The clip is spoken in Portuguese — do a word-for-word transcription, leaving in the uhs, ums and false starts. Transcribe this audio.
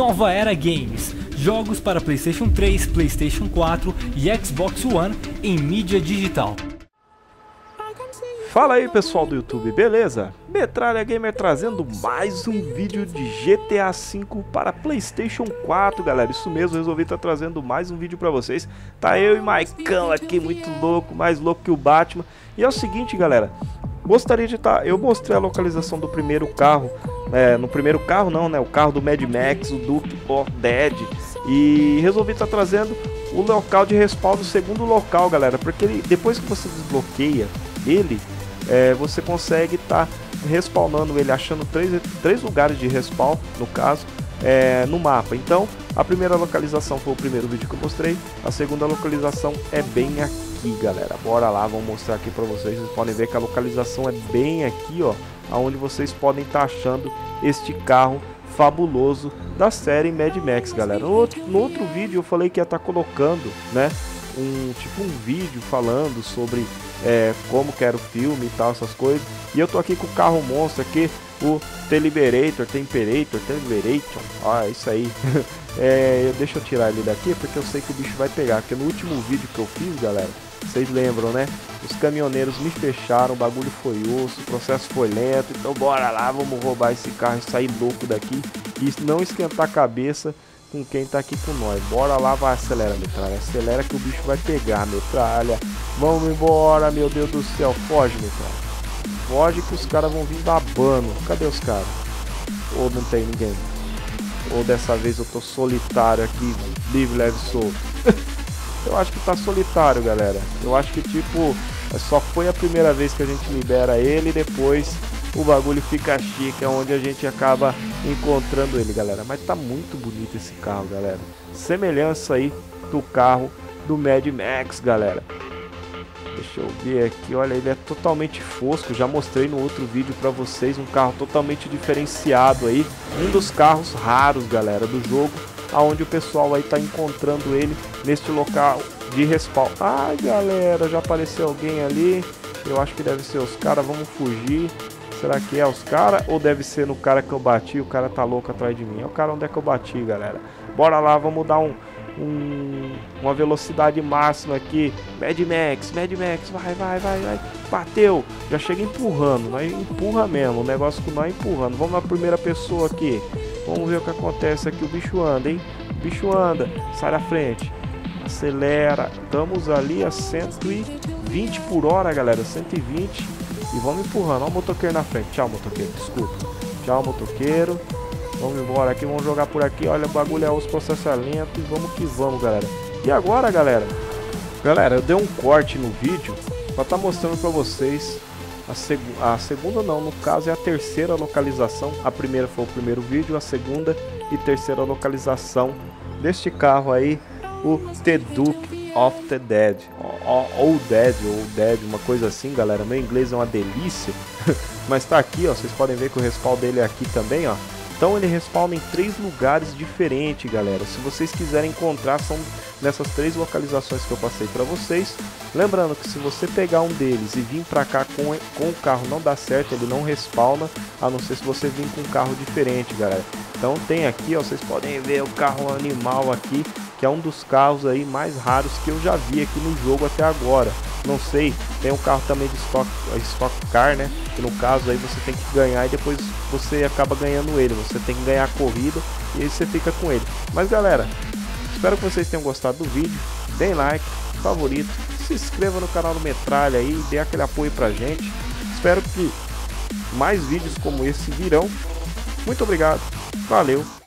Nova Era Games, jogos para PlayStation três, PlayStation quatro e Xbox One em mídia digital. Fala aí pessoal do YouTube, beleza? Metralha Gamer trazendo mais um vídeo de G T A cinco para PlayStation quatro, galera. Isso mesmo, resolvi estar trazendo mais um vídeo para vocês. Tá eu e Maicão aqui, muito louco, mais louco que o Batman. E é o seguinte, galera, gostaria de estar... Eu mostrei a localização do primeiro carro, é, no primeiro carro não, né? O carro do Mad Max, o Duke O'Death. E resolvi estar trazendo o local de respaldo, o segundo local, galera. Porque ele, depois que você desbloqueia ele... É, você consegue estar tá respawnando ele, achando três, três lugares de respawn, no caso, é, no mapa. Então, a primeira localização foi o primeiro vídeo que eu mostrei, a segunda localização é bem aqui, galera. Bora lá, vou mostrar aqui para vocês, vocês podem ver que a localização é bem aqui, ó, onde vocês podem estar tá achando este carro fabuloso da série Mad Max, galera. No outro, no outro vídeo eu falei que ia estar tá colocando, né, um tipo um vídeo falando sobre... É, como que era o filme e tal, essas coisas. E eu tô aqui com o carro monstro aqui, o Telibeerator, Temperator, Teliberation, ah, isso aí. É, deixa eu tirar ele daqui porque eu sei que o bicho vai pegar, porque no último vídeo que eu fiz, galera, vocês lembram, né? Os caminhoneiros me fecharam, o bagulho foi osso, o processo foi lento. Então bora lá, vamos roubar esse carro e sair louco daqui e não esquentar a cabeça com quem tá aqui com nós. Bora lá, vai, acelera, Metralha, acelera que o bicho vai pegar, Metralha. Vamos embora, meu Deus do céu, foge, Metralha. Foge que os caras vão vir babando. Cadê os caras? Ou não tem ninguém? Ou dessa vez eu tô solitário aqui, livre, leve, solto. Eu acho que tá solitário, galera. Eu acho que, tipo, só foi a primeira vez que a gente libera ele e depois... O bagulho fica chique, é onde a gente acaba encontrando ele, galera. Mas tá muito bonito esse carro, galera. Semelhança aí do carro do Mad Max, galera. Deixa eu ver aqui, olha, ele é totalmente fosco. Já mostrei no outro vídeo pra vocês um carro totalmente diferenciado aí. Um dos carros raros, galera, do jogo. Aonde o pessoal aí tá encontrando ele neste local de respawn. Ai, galera, já apareceu alguém ali. Eu acho que deve ser os caras, vamos fugir. Será que é os caras ou deve ser no cara que eu bati? O cara tá louco atrás de mim. É o cara onde é que eu bati, galera. Bora lá, vamos dar um, um uma velocidade máxima aqui. Mad Max, Mad Max, vai, vai, vai, vai. Bateu. Já chega empurrando. Nós empurra mesmo. O negócio que nós empurrando. Vamos na primeira pessoa aqui. Vamos ver o que acontece aqui. O bicho anda, hein? O bicho anda. Sai da frente. Acelera. Estamos ali a cento e vinte por hora, galera. cento e vinte. E vamos empurrando, ó o motoqueiro na frente. Tchau, motoqueiro, desculpa. Tchau, motoqueiro. Vamos embora aqui, vamos jogar por aqui. Olha, o bagulho é os processos lentos. E vamos que vamos, galera. E agora, galera? Galera, eu dei um corte no vídeo pra tá mostrando pra vocês a, seg a segunda não, no caso é a terceira localização. A primeira foi o primeiro vídeo, a segunda e terceira localização deste carro aí, o Duke of the Dead, ou Dead, ou Dead, uma coisa assim, galera. Meu inglês é uma delícia, mas tá aqui, ó. Vocês podem ver que o respawn dele é aqui também, ó. Então ele respawna em três lugares diferentes, galera. Se vocês quiserem encontrar, são nessas três localizações que eu passei para vocês. Lembrando que se você pegar um deles e vir para cá com, com o carro, não dá certo, ele não respawna, a não ser se você vir com um carro diferente, galera. Então tem aqui, ó, vocês podem ver o carro animal aqui, que é um dos carros aí mais raros que eu já vi aqui no jogo até agora. Não sei, tem um carro também de Stock, Stock Car, né? Que no caso aí você tem que ganhar e depois você acaba ganhando ele. Você tem que ganhar a corrida e aí você fica com ele. Mas galera, espero que vocês tenham gostado do vídeo. Deem like, favorito, se inscreva no canal do Metralha aí e dê aquele apoio pra gente. Espero que mais vídeos como esse virão. Muito obrigado, valeu!